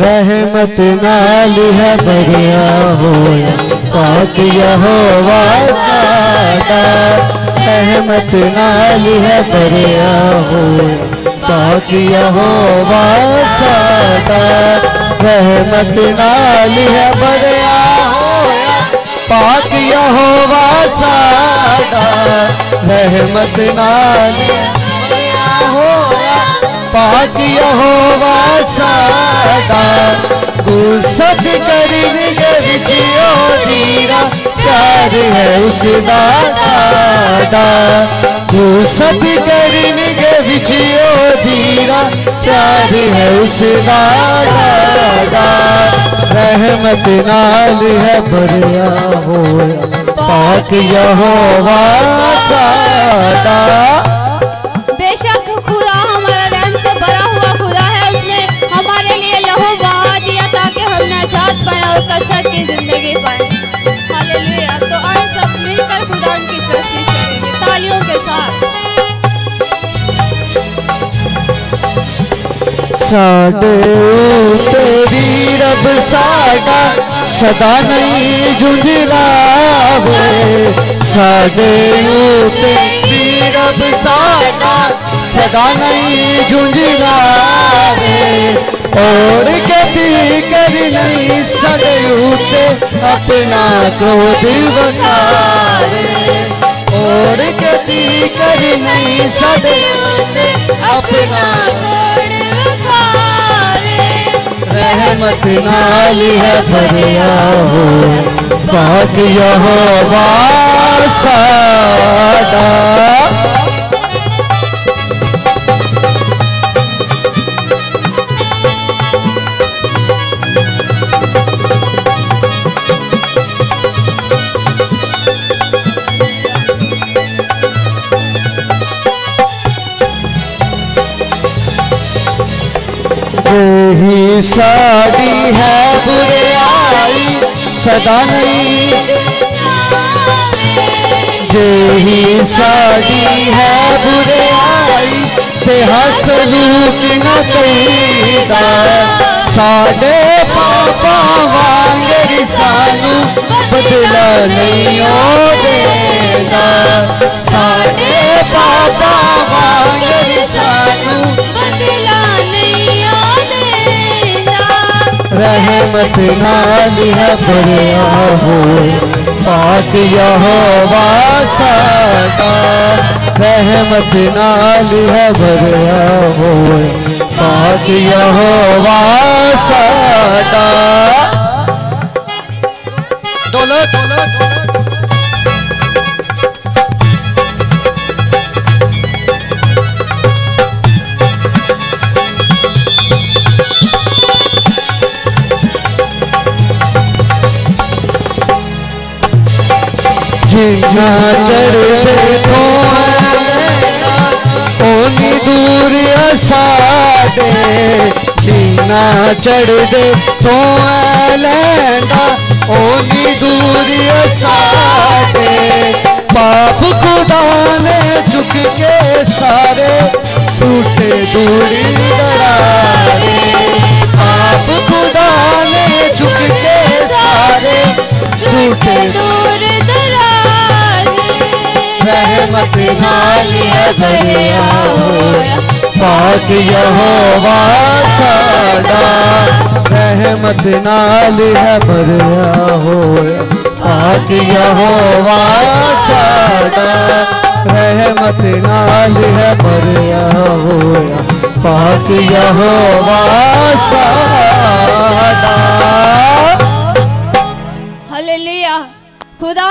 रहमत नाल है भरिया होया पाक यहोवा सादा। रहमत नाल है भरिया होया पाक यहोवा सादा। रहमत नाल है भरिया होया पाक यहोवा सादा। रहमत नाल भरिया होया पाक यहोवा सादा। गुस्सत करीब के विचियो दीरा प्यार है उसदा दादा। गुस्सत करीब के विचियो दीरा प्यार है उसदा दादा। रहमत नाल है भरिया होया पाक यहोवा सादा। साडे तेरी रब साडा सदा नहीं झुंझलावे। साडे तेरी रब साडा सदा नहीं झुंझलावे। और गति कर नहीं सदयूते अपना क्रोध बनावे। और गति कर नहीं सदयूते अपना रहमत नाल है भरिया होया पाक यहोवा सादा। ही साड़ी है बुराई सदा नहीं। जेही साड़ी है बुराई ते हसलूक न कईदा। साडे पापा वांगर सानू बदला नहीं ओ देदा। साडे पापा वांगर सानू बदला नहीं ओ। रहमत नाल है भरिया होया पाक यहोवा सादा। रहमत नाल है भरिया होया पाक यहोवा सादा। जिन्ना चढ़ते तो ओनी दूर साडे। जिन्ना चढ़ते तो लैंदा ओनी दूर साडे। पाप खुदा ने चुक के सारे सूटे दूरी दरारे। पाप खुदा ने चुक के सारे सूटे दूरी। रहमत नाल है भरिया होया पाक यहोवा सादा। रहमत नाल है भरिया होया पाक यहोवा सादा। रहमत नाल है भरिया होया पाक यहोवा सादा।